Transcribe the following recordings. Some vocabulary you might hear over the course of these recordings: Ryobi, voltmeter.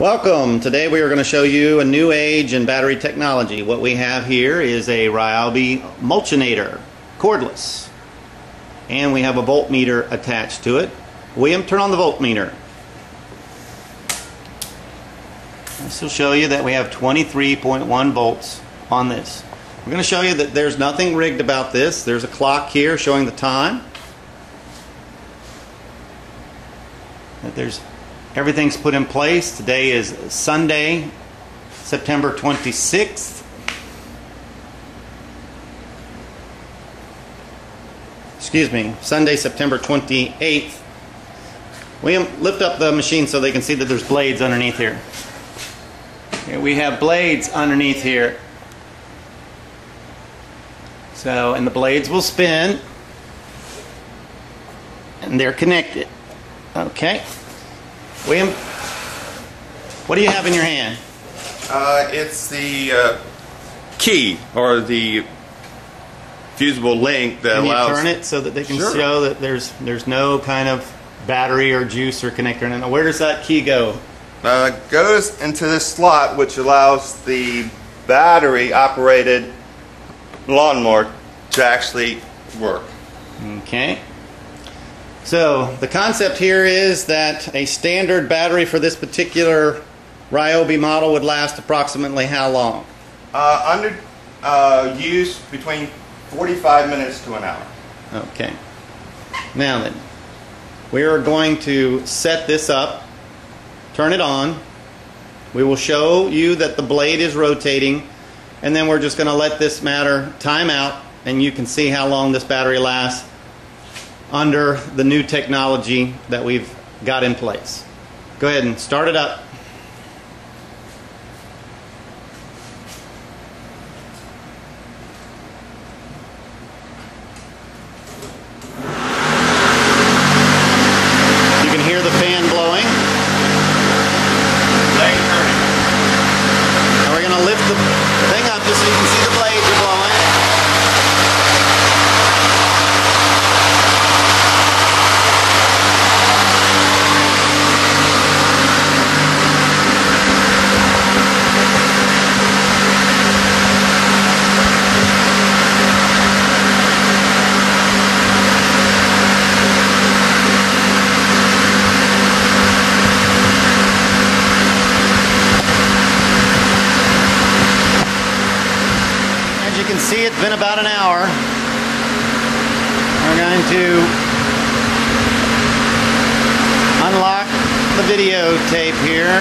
Welcome! Today we are going to show you a new age in battery technology. What we have here is a Ryobi voltmeter, cordless, and we have a voltmeter attached to it. William, turn on the voltmeter. This will show you that we have 23.1 volts on this. We're going to show you that there's nothing rigged about this. There's a clock here showing the time. That everything's put in place. Today is Sunday, September 26th. Excuse me, Sunday, September 28th. William, lift up the machine so they can see that there's blades underneath here. Okay, we have blades underneath here. So, and the blades will spin. And they're connected. Okay. William, what do you have in your hand? It's the key, or the fusible link that allows... Can you turn it so that they can show that there's no kind of battery or juice or connector? And where does that key go? It goes into this slot, which allows the battery-operated lawnmower to actually work. Okay. So the concept here is that a standard battery for this particular Ryobi model would last approximately how long? Under use between 45 minutes to an hour. Okay. Now then, we are going to set this up, turn it on. We will show you that the blade is rotating, and then we're just going to let this matter time out, and you can see how long this battery lasts under the new technology that we've got in place. Go ahead and start it up. You can hear the fan blowing. Blade turning. And we're gonna lift the thing up just so you can see the blades are blowing. You can see it's been about an hour. We're going to unlock the videotape here.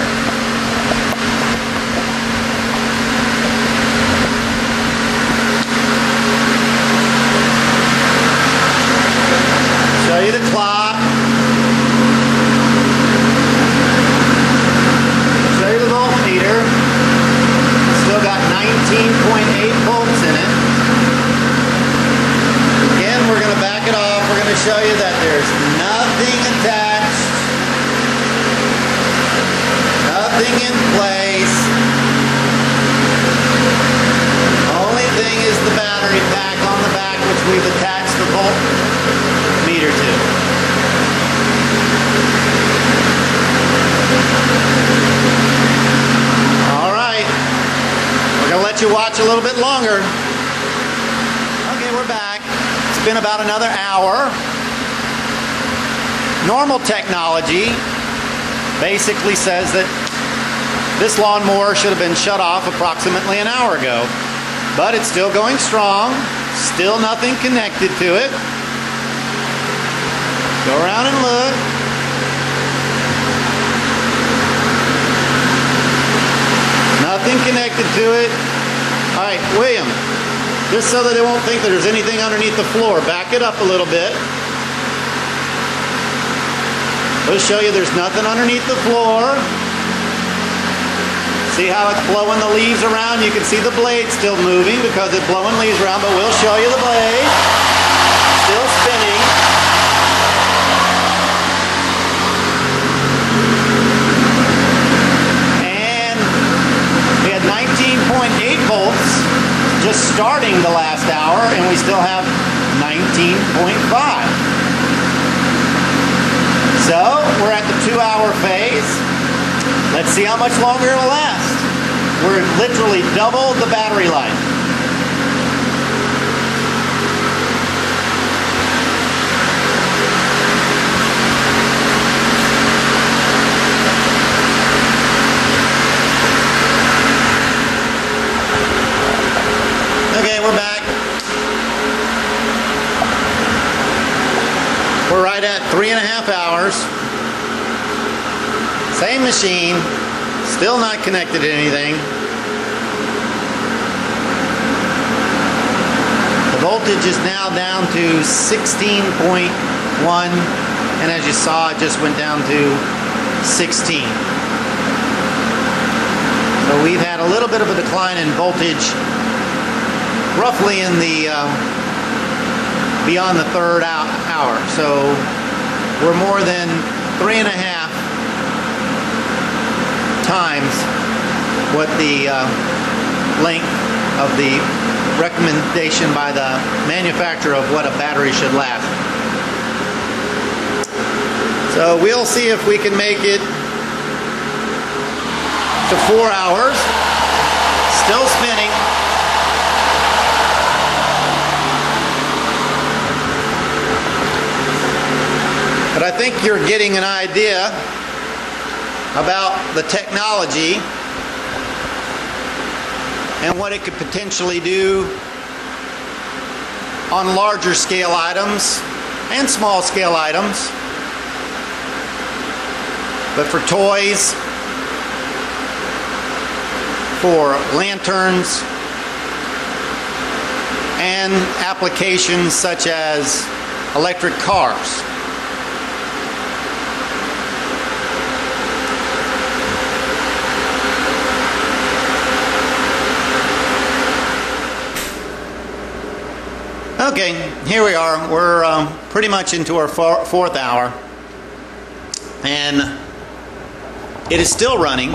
Show you the clock. Show you the voltmeter. Still got 19.8 volts. We're going to back it off. We're going to show you that there's nothing attached, nothing in place. The only thing is the battery pack on the back, which we've attached the voltmeter to. All right. We're going to let you watch a little bit longer. Okay, we're back. It's been about another hour. Normal technology basically says that this lawnmower should have been shut off approximately an hour ago, but it's still going strong, still nothing connected to it. Go around and look. Nothing connected to it. All right, William. Just so that they won't think that there's anything underneath the floor. Back it up a little bit. We'll show you there's nothing underneath the floor. See how it's blowing the leaves around? You can see the blade still moving because it's blowing leaves around, but we'll show you the blade. Still spinning. And we had 19.8 volts. Just starting the last hour, and we still have 19.5. So we're at the 2-hour phase. Let's see how much longer it will last. We're literally double the battery life. Okay, we're back. We're right at 3.5 hours. Same machine, still not connected to anything. The voltage is now down to 16.1, and as you saw, it just went down to 16. So we've had a little bit of a decline in voltage, roughly in the beyond the third hour. So we're more than 3.5 times what the length of the recommendation by the manufacturer of what a battery should last. So we'll see if we can make it to 4 hours. Still spinning. But I think you're getting an idea about the technology and what it could potentially do on larger scale items and small scale items. But for toys, for lanterns, and applications such as electric cars. Okay, here we are. We're pretty much into our fourth hour, and it is still running.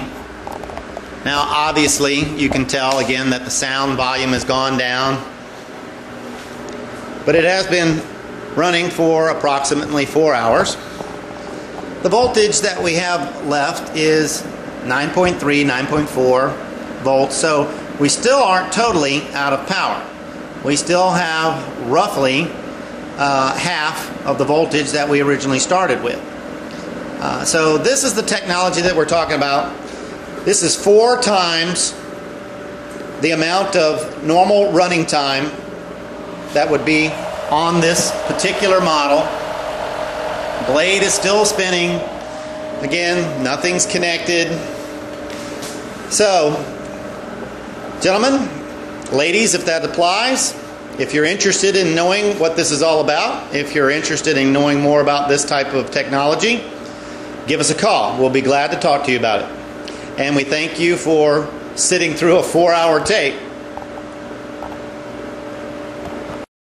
Now obviously you can tell again that the sound volume has gone down, but it has been running for approximately 4 hours. The voltage that we have left is 9.3, 9.4 volts, so we still aren't totally out of power. We still have roughly half of the voltage that we originally started with. So this is the technology that we're talking about. This is 4 times the amount of normal running time that would be on this particular model. Blade is still spinning. Again, nothing's connected. So, gentlemen, ladies, if that applies, if you're interested in knowing what this is all about, if you're interested in knowing more about this type of technology, give us a call. We'll be glad to talk to you about it. And we thank you for sitting through a 4-hour tape.